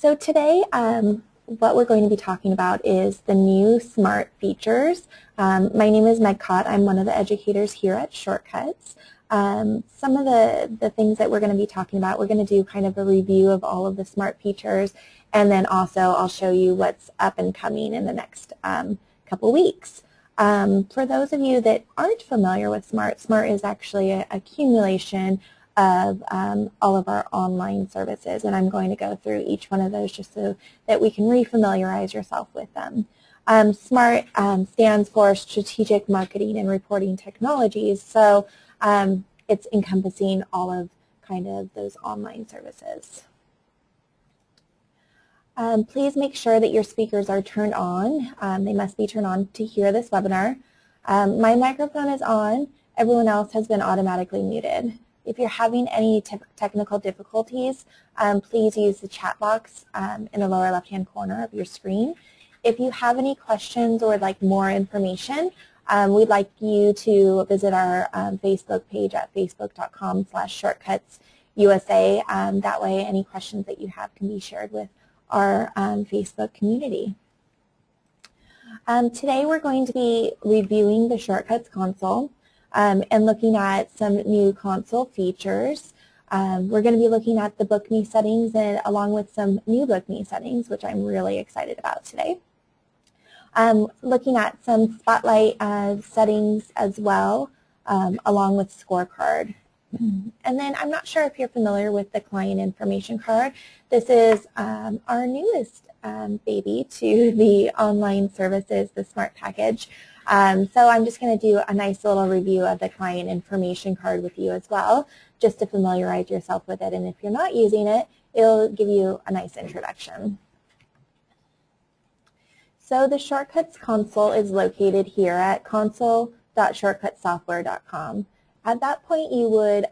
So today what we're going to be talking about is the new smart features. My name is Meg Kott. I'm one of the educators here at Shortcuts. Some of the things that we're going to be talking about, we're going to do kind of a review of all of the smart features, and then also I'll show you what's up and coming in the next couple weeks. For those of you that aren't familiar with SMART, SMART is actually an accumulation of all of our online services, and I'm going to go through each one of those just so that we can re-familiarize yourself with them. SMART stands for Strategic Marketing and Reporting Technologies, so it's encompassing all of kind of those online services. Please make sure that your speakers are turned on. They must be turned on to hear this webinar. My microphone is on. Everyone else has been automatically muted. If you're having any technical difficulties, please use the chat box in the lower left-hand corner of your screen. If you have any questions or would like more information, we'd like you to visit our Facebook page at facebook.com/shortcutsusa. That way, any questions that you have can be shared with our Facebook community. Today we're going to be reviewing the Shortcuts console and looking at some new console features. We're going to be looking at the BookMe settings, and along with some new BookMe settings, which I'm really excited about today. Looking at some Spotlight settings as well, along with Scorecard. And then I'm not sure if you're familiar with the Client Information Card. This is our newest baby to the online services, the Smart Package. So I'm just going to do a nice little review of the Client Information Card with you as well, just to familiarize yourself with it. And if you're not using it, it'll give you a nice introduction. So the Shortcuts console is located here at console.shortcutsoftware.com. At that point, you would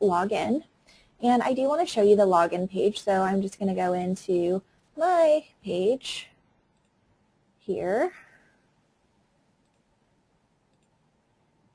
log in, and I do want to show you the login page, so I'm just going to go into my page here,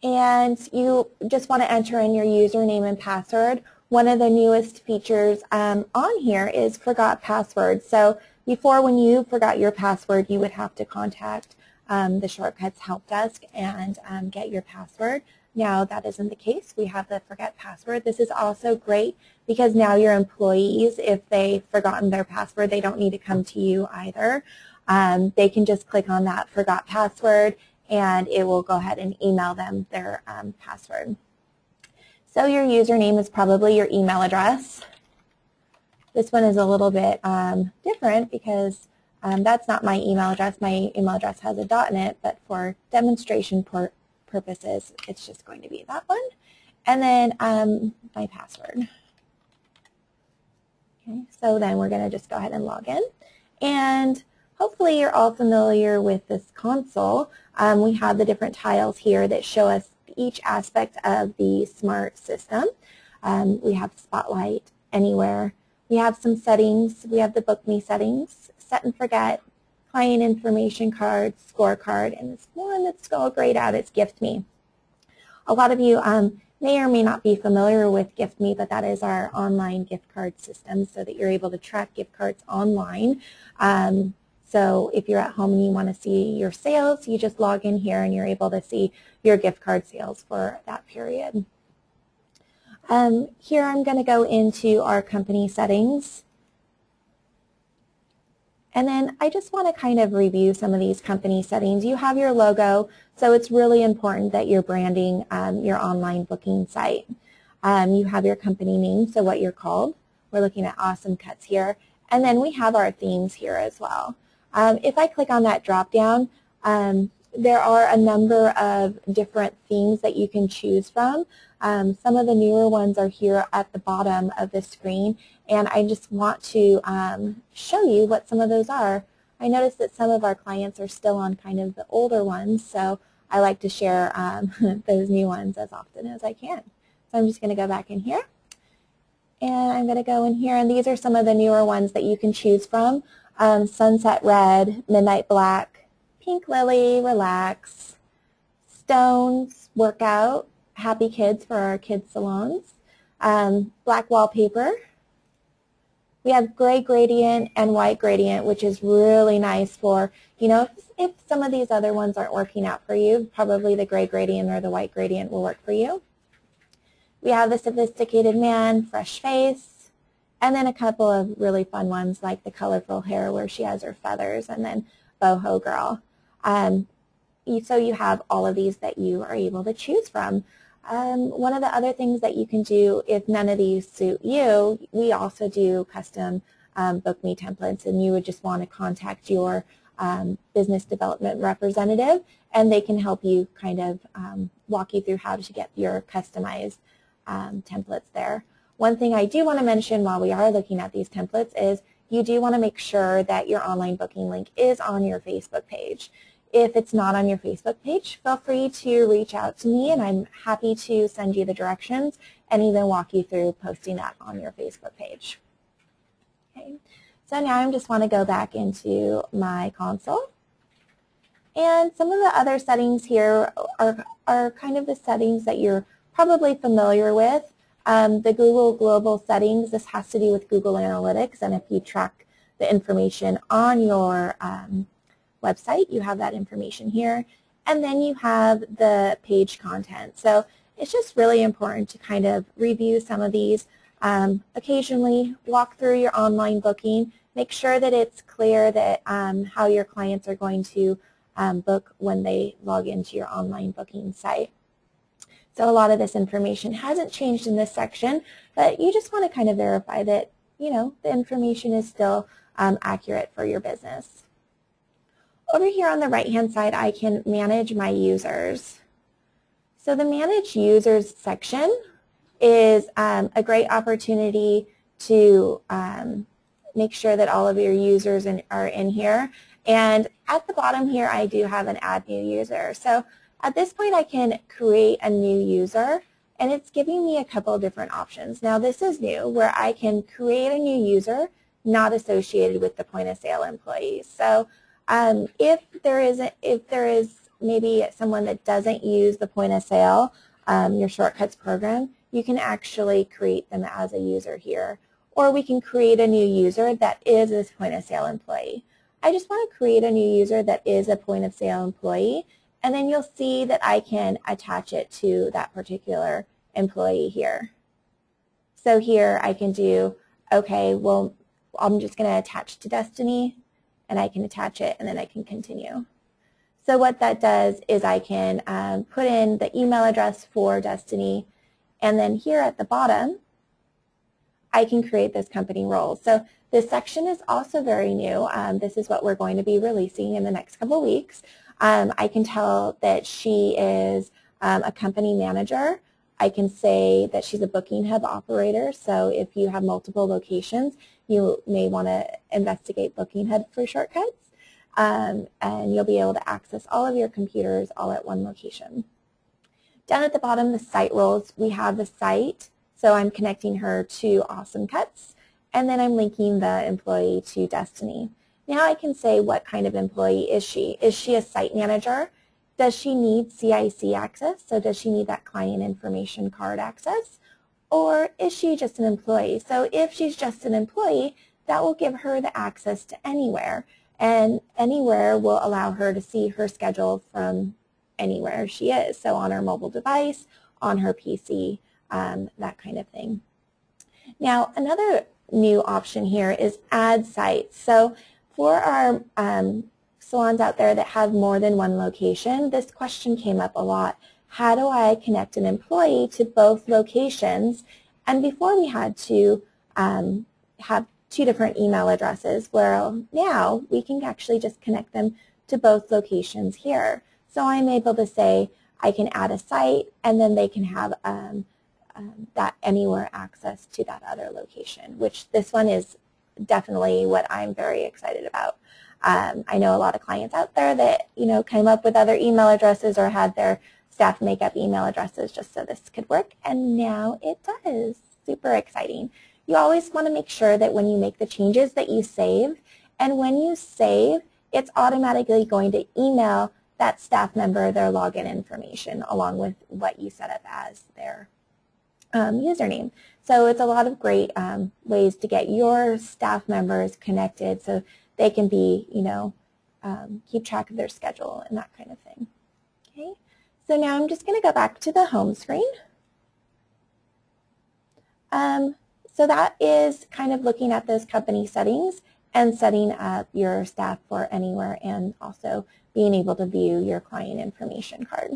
and you just want to enter in your username and password. One of the newest features on here is forgot password. So before, when you forgot your password, you would have to contact the Shortcuts help desk and get your password. Now that isn't the case. We have the forget password. This is also great because now your employees, if they've forgotten their password, they don't need to come to you either. They can just click on that forgot password and it will go ahead and email them their password. So your username is probably your email address. This one is a little bit different because that's not my email address. My email address has a dot in it, but for demonstration purposes, it's just going to be that one, and then my password. Okay, so then we're going to just go ahead and log in, and hopefully you're all familiar with this console. We have the different tiles here that show us each aspect of the smart system. We have Spotlight, Anywhere, we have some settings, we have the BookMe settings, Set and Forget, Client Information Card, Scorecard, and this one that's so great out, it's GiftMe. A lot of you may or may not be familiar with GiftMe, but that is our online gift card system so that you're able to track gift cards online. So if you're at home and you want to see your sales, you just log in here and you're able to see your gift card sales for that period. Here I'm going to go into our company settings. And then I just want to kind of review some of these company settings. You have your logo, so it's really important that you're branding your online booking site. You have your company name, so what you're called. We're looking at Awesome Cuts here. And then we have our themes here as well. If I click on that drop down, there are a number of different themes that you can choose from. Some of the newer ones are here at the bottom of the screen, and I just want to show you what some of those are. I noticed that some of our clients are still on kind of the older ones, so I like to share those new ones as often as I can. So I'm just going to go back in here, and I'm going to go in here, and these are some of the newer ones that you can choose from. Sunset Red, Midnight Black, Pink Lily, Relax, Stones, Workout, Happy Kids for our kids salons, black wallpaper. We have gray gradient and white gradient, which is really nice for, you know, if some of these other ones aren't working out for you, probably the gray gradient or the white gradient will work for you. We have the sophisticated man, fresh face, and then a couple of really fun ones like the colorful hair where she has her feathers, and then boho girl. So you have all of these that you are able to choose from. One of the other things that you can do, if none of these suit you, we also do custom BookMe templates, and you would just want to contact your business development representative, and they can help you kind of walk you through how to get your customized templates there. One thing I do want to mention while we are looking at these templates is you do want to make sure that your online booking link is on your Facebook page. If it's not on your Facebook page, feel free to reach out to me, and I'm happy to send you the directions and even walk you through posting that on your Facebook page. Okay. So now I just want to go back into my console. And some of the other settings here are kind of the settings that you're probably familiar with. The Google Global Settings, this has to do with Google Analytics, and if you track the information on your website, you have that information here. And then you have the page content. So it's just really important to kind of review some of these. Occasionally walk through your online booking. Make sure that it's clear that how your clients are going to book when they log into your online booking site. So a lot of this information hasn't changed in this section, but you just want to kind of verify that, you know, the information is still accurate for your business. Over here on the right-hand side, I can manage my users. So the Manage Users section is a great opportunity to make sure that all of your users are in here. And at the bottom here, I do have an Add New User. So at this point, I can create a new user, and it's giving me a couple of different options. Now, this is new, where I can create a new user not associated with the point-of-sale employees. So if there is maybe someone that doesn't use the point of sale, your Shortcuts program, you can actually create them as a user here. Or we can create a new user that is a point of sale employee. I just want to create a new user that is a point of sale employee, and then you'll see that I can attach it to that particular employee here. So here I can do, okay, well, I'm just going to attach to Destiny, and I can attach it, and then I can continue. So what that does is I can put in the email address for Destiny, and then here at the bottom, I can create this company role. So this section is also very new. This is what we're going to be releasing in the next couple weeks. I can tell that she is a company manager. I can say that she's a Booking Hub operator, so if you have multiple locations, you may want to investigate Booking Hub for Shortcuts, and you'll be able to access all of your computers all at one location. Down at the bottom, the site roles, we have the site, so I'm connecting her to Awesome Cuts, and then I'm linking the employee to Destiny. Now I can say what kind of employee is she. Is she a site manager? Does she need CIC access? So does she need that client information card access? Or is she just an employee? So if she's just an employee, that will give her the access to anywhere. And anywhere will allow her to see her schedule from anywhere she is. So on her mobile device, on her PC, that kind of thing. Now another new option here is add sites. So for our salons out there that have more than one location, this question came up a lot. How do I connect an employee to both locations? And before we had to have two different email addresses, well, now we can actually just connect them to both locations here. So I'm able to say I can add a site, and then they can have that anywhere access to that other location, which this one is definitely what I'm very excited about. I know a lot of clients out there that, you know, came up with other email addresses or had their staff make up email addresses just so this could work, and now it does. Super exciting. You always want to make sure that when you make the changes that you save, and when you save, it's automatically going to email that staff member their login information along with what you set up as their username. So it's a lot of great ways to get your staff members connected so they can be, keep track of their schedule and that kind of thing. Okay, so now I'm just going to go back to the home screen. So that is kind of looking at those company settings and setting up your staff for anywhere and also being able to view your client information card.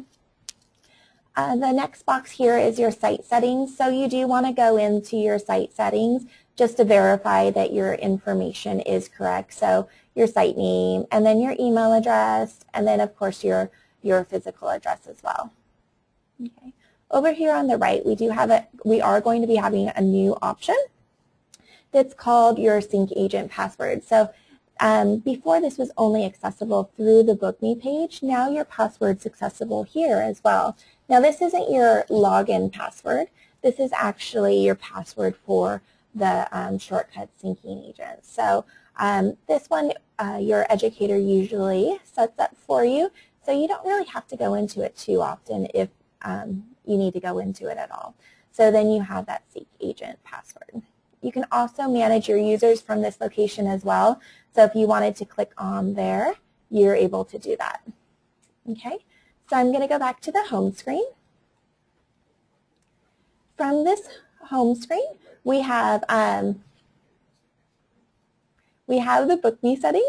The next box here is your site settings. So you do want to go into your site settings just to verify that your information is correct. So your site name and then your email address and then of course your physical address as well. Okay. Over here on the right, we are going to be having a new option that's called your Sync Agent Password. So before this was only accessible through the BookMe page. Now your password's accessible here as well. Now this isn't your login password. This is actually your password for the shortcut syncing agent. So this one your educator usually sets up for you. So you don't really have to go into it too often if you need to go into it at all. So then you have that sync agent password. You can also manage your users from this location as well. So if you wanted to click on there, you're able to do that. Okay, so I'm going to go back to the home screen. From this home screen, we have the BookMe settings.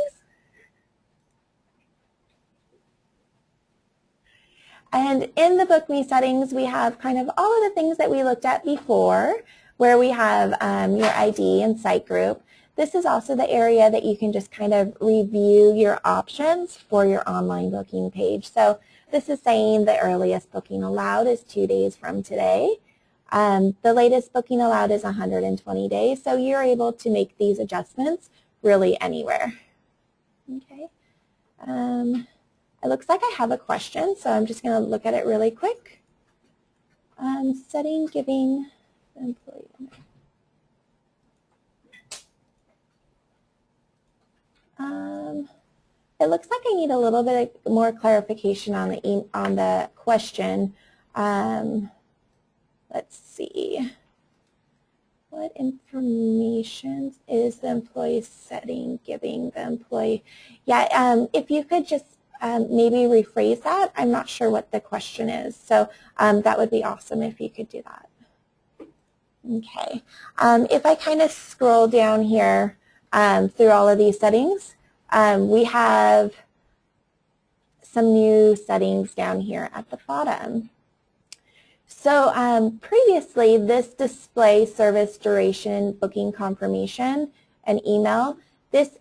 And in the BookMe settings, we have kind of all of the things that we looked at before, where we have your ID and site group. This is also the area that you can just kind of review your options for your online booking page. So this is saying the earliest booking allowed is 2 days from today. The latest booking allowed is 120 days. So you're able to make these adjustments really anywhere. Okay. It looks like I have a question, so I'm just going to look at it really quick. Setting giving employee. It looks like I need a little bit more clarification on the question. Let's see. What information is the employee setting giving the employee? Yeah, if you could just maybe rephrase that. I'm not sure what the question is. So that would be awesome if you could do that. Okay. If I kind of scroll down here through all of these settings, we have some new settings down here at the bottom. So previously, this display service duration, booking confirmation, and email, this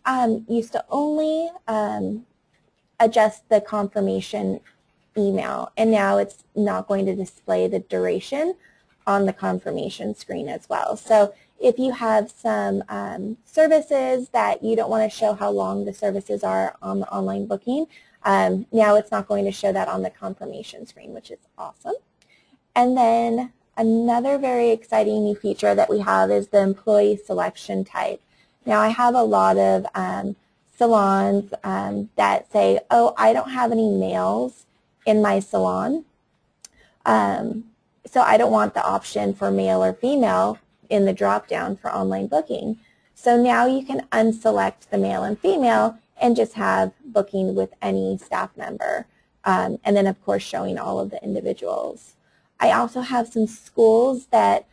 used to only adjust the confirmation email, and now it's not going to display the duration on the confirmation screen as well. So if you have some services that you don't want to show how long the services are on the online booking, now it's not going to show that on the confirmation screen, which is awesome. And then another very exciting new feature that we have is the employee selection type. Now I have a lot of salons that say, oh, I don't have any males in my salon, so I don't want the option for male or female in the drop-down for online booking. So now you can unselect the male and female and just have booking with any staff member, and then of course showing all of the individuals. I also have some schools that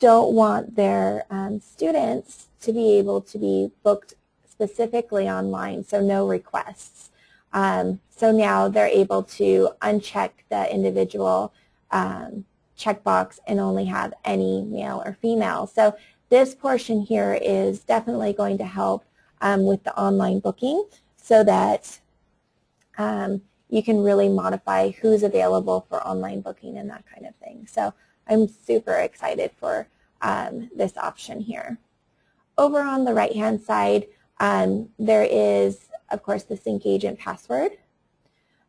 don't want their students to be able to be booked specifically online, so no requests. So now they're able to uncheck the individual checkbox and only have any male or female. So this portion here is definitely going to help with the online booking so that you can really modify who's available for online booking and that kind of thing. So I'm super excited for this option here. Over on the right-hand side, there is, of course, the sync agent password.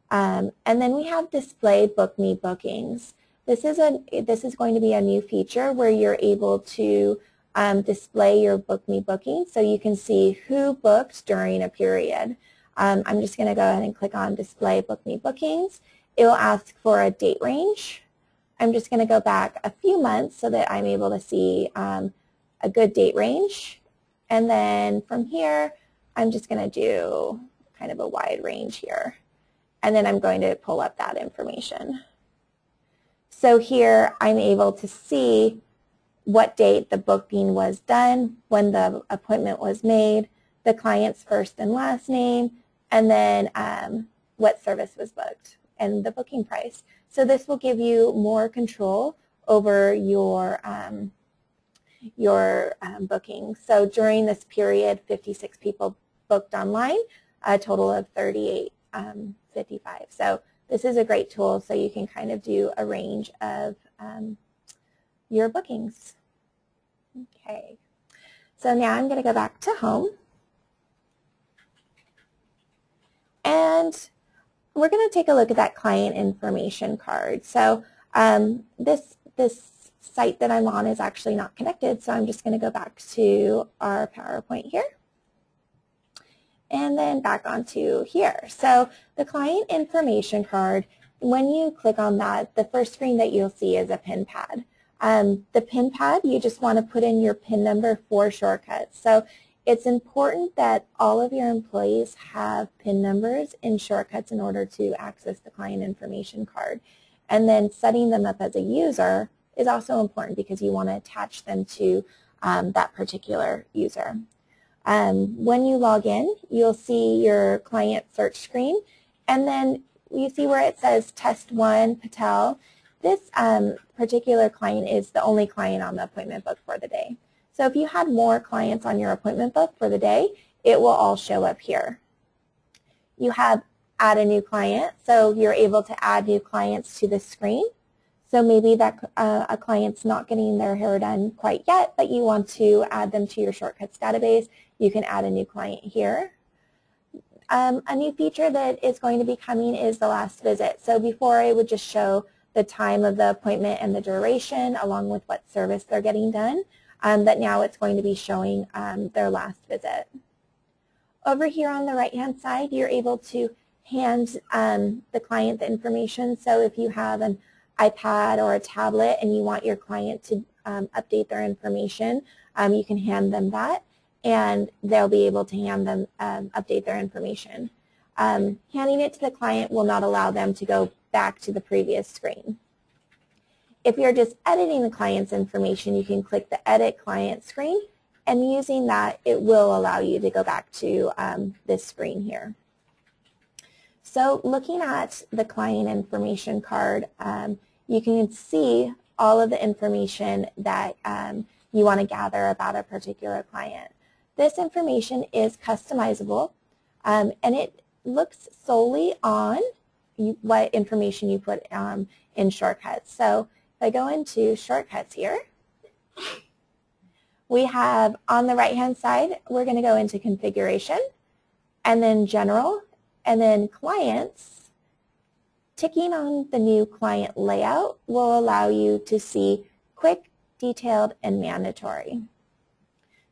And then we have display BookMe bookings. This is going to be a new feature where you're able to display your BookMe bookings so you can see who booked during a period. I'm just going to go ahead and click on display BookMe bookings. It will ask for a date range I'm just going to go back a few months so that I'm able to see a good date range. And then from here, I'm just going to do kind of a wide range here. And then I'm going to pull up that information. So here I'm able to see what date the booking was done, when the appointment was made, the client's first and last name, and then what service was booked and the booking price. So this will give you more control over your booking. So during this period, 56 people booked online, a total of 38.55. So this is a great tool, so you can kind of do a range of your bookings. Okay, so now I'm going to go back to home. And we're going to take a look at that client information card. So this site that I'm on is actually not connected, so I'm just going to go back to our PowerPoint here. And then back onto here. So the client information card, when you click on that, the first screen that you'll see is a pin pad. The pin pad, you just want to put in your pin number for Shortcuts. So it's important that all of your employees have pin numbers in Shortcuts in order to access the client information card. And then setting them up as a user is also important because you want to attach them to that particular user. When you log in, you'll see your client search screen, and then you see where it says Test 1 Patel. This particular client is the only client on the appointment book for the day. So if you had more clients on your appointment book for the day, it will all show up here. You have Add a New Client, so you're able to add new clients to this screen. So maybe that a client's not getting their hair done quite yet, but you want to add them to your Shortcuts database. You can add a new client here. A new feature that is going to be coming is the last visit. So before it would just show the time of the appointment and the duration along with what service they're getting done, but now it's going to be showing their last visit. Over here on the right-hand side, you're able to hand the client the information. So if you have an iPad or a tablet and you want your client to update their information, you can hand them that and they'll be able to update their information. Handing it to the client will not allow them to go back to the previous screen. If you're just editing the client's information, you can click the Edit Client screen, and using that, it will allow you to go back to this screen here. So looking at the client information card, you can see all of the information that you want to gather about a particular client. This information is customizable, and it looks solely on what information you put in Shortcuts. So if I go into Shortcuts here, we have on the right-hand side, we're going to go into Configuration, and then General, and then Clients. Ticking on the New Client Layout will allow you to see Quick, Detailed, and Mandatory.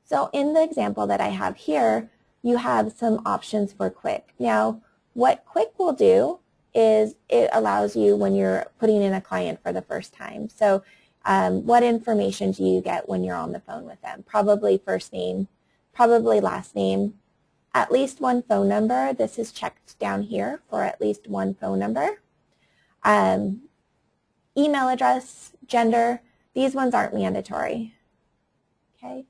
So in the example that I have here, you have some options for Quick. Now, what Quick will do is it allows you when you're putting in a client for the first time. So what information do you get when you're on the phone with them? Probably first name, probably last name, at least one phone number. This is checked down here for at least one phone number. Email address, gender. These ones aren't mandatory. Okay.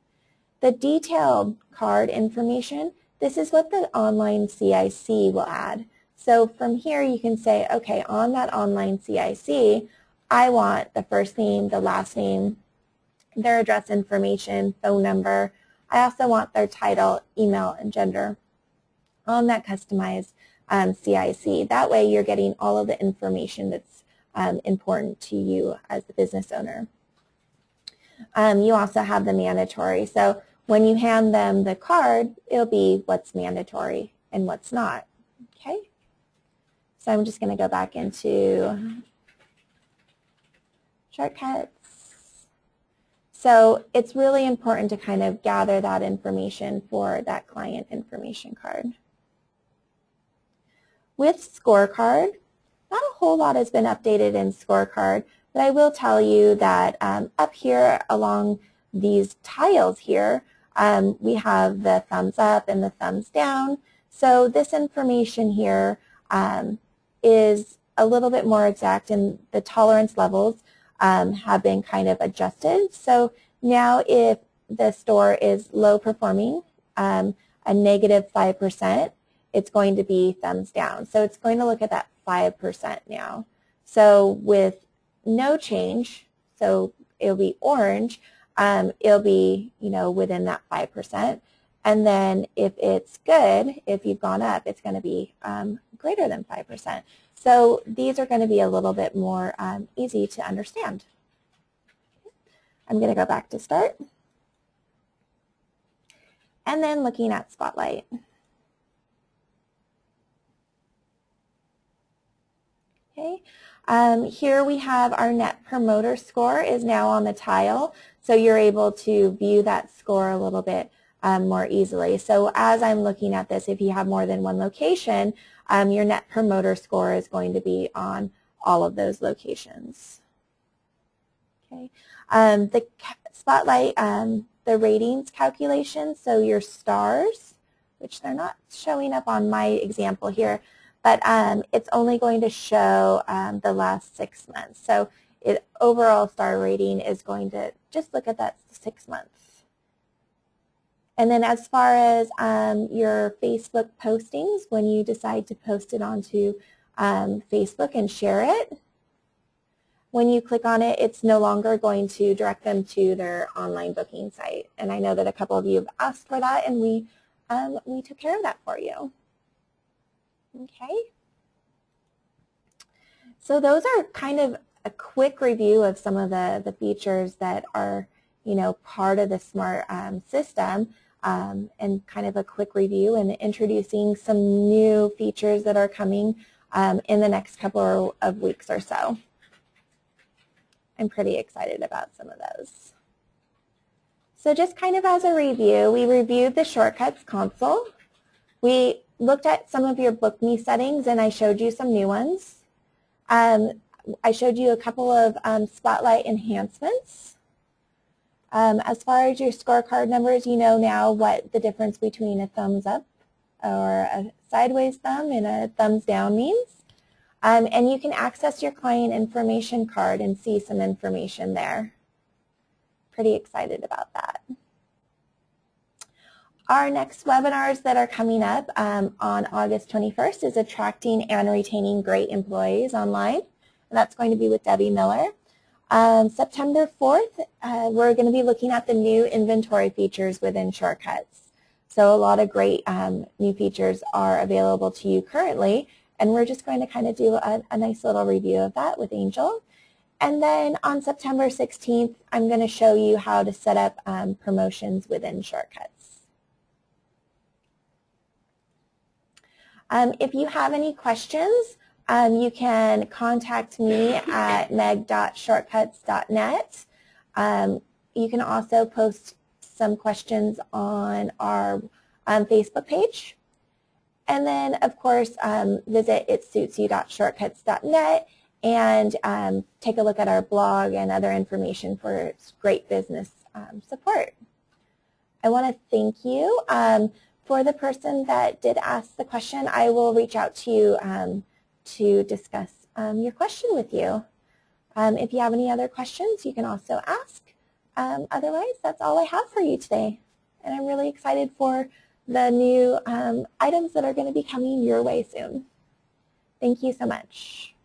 The detailed card information, this is what the online CIC will add. So from here you can say, okay, on that online CIC, I want the first name, the last name, their address information, phone number. I also want their title, email, and gender on that customized CIC. That way you're getting all of the information that's important to you as the business owner. You also have the mandatory. So when you hand them the card, it'll be what's mandatory and what's not. Okay. So I'm just going to go back into Shortcuts. So it's really important to kind of gather that information for that client information card. With Scorecard, not a whole lot has been updated in Scorecard. But I will tell you that up here along these tiles here, we have the thumbs up and the thumbs down. So this information here is a little bit more exact, and the tolerance levels have been kind of adjusted. So now if the store is low performing, a -5%, it's going to be thumbs down. So it's going to look at that 5% now. So with no change, so it'll be orange, it'll be, you know, within that 5%. And then if it's good, if you've gone up, it's going to be greater than 5%. So these are going to be a little bit more easy to understand. I'm going to go back to start. And then looking at Spotlight. Okay. Here we have our Net Promoter Score is now on the tile, so you're able to view that score a little bit more easily. So as I'm looking at this, if you have more than one location, your Net Promoter Score is going to be on all of those locations. Okay. The Spotlight, the ratings calculation, so your stars, which they're not showing up on my example here, but it's only going to show the last 6 months. So it overall star rating is going to just look at that 6 months. And then as far as your Facebook postings, when you decide to post it onto Facebook and share it, when you click on it, it's no longer going to direct them to their online booking site. And I know that a couple of you have asked for that, and we took care of that for you. Okay, so those are kind of a quick review of some of the features that are, you know, part of the smart system, and kind of a quick review and introducing some new features that are coming in the next couple of weeks or so. I'm pretty excited about some of those. So just kind of as a review, we reviewed the Shortcuts console. We looked at some of your BookMe settings, and I showed you some new ones. I showed you a couple of Spotlight enhancements. As far as your scorecard numbers, you know now what the difference between a thumbs up or a sideways thumb and a thumbs down means. And you can access your client information card and see some information there. Pretty excited about that. Our next webinars that are coming up on August 21st is Attracting and Retaining Great Employees Online, and that's going to be with Debbie Miller. September 4th, we're going to be looking at the new inventory features within Shortcuts. So a lot of great new features are available to you currently, and we're just going to kind of do a nice little review of that with Angel. And then on September 16th, I'm going to show you how to set up promotions within Shortcuts. If you have any questions, you can contact me at meg.shortcuts.net. You can also post some questions on our Facebook page. And then, of course, visit itsuitsyou.shortcuts.net and take a look at our blog and other information for great business support. I want to thank you. For the person that did ask the question, I will reach out to you to discuss your question with you. If you have any other questions, you can also ask. Otherwise, that's all I have for you today. And I'm really excited for the new items that are going to be coming your way soon. Thank you so much.